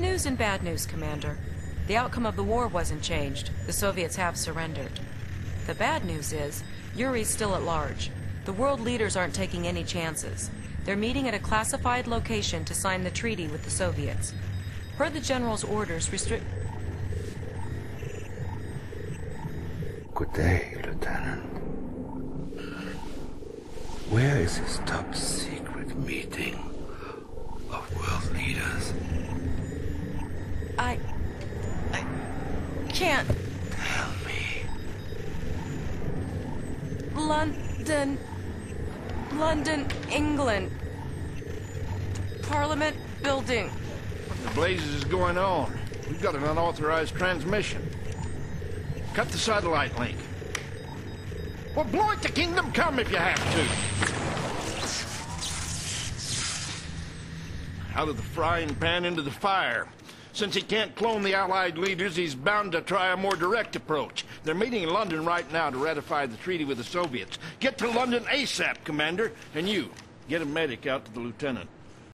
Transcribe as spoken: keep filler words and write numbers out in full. News and bad news, Commander. The outcome of the war wasn't changed. The Soviets have surrendered. The bad news is, Yuri's still at large. The world leaders aren't taking any chances. They're meeting at a classified location to sign the treaty with the Soviets. Per the General's orders, restrict... Good day, Lieutenant. Where is this top-secret meeting of world leaders? I... I... can't... Tell me. London... London, England. Parliament building. What the blazes is going on? We've got an unauthorized transmission. Cut the satellite link. Well, blow it to Kingdom Come if you have to. Out of the frying pan into the fire. Since he can't clone the Allied leaders, he's bound to try a more direct approach. They're meeting in London right now to ratify the treaty with the Soviets. Get to London ASAP, Commander. And you, get a medic out to the Lieutenant.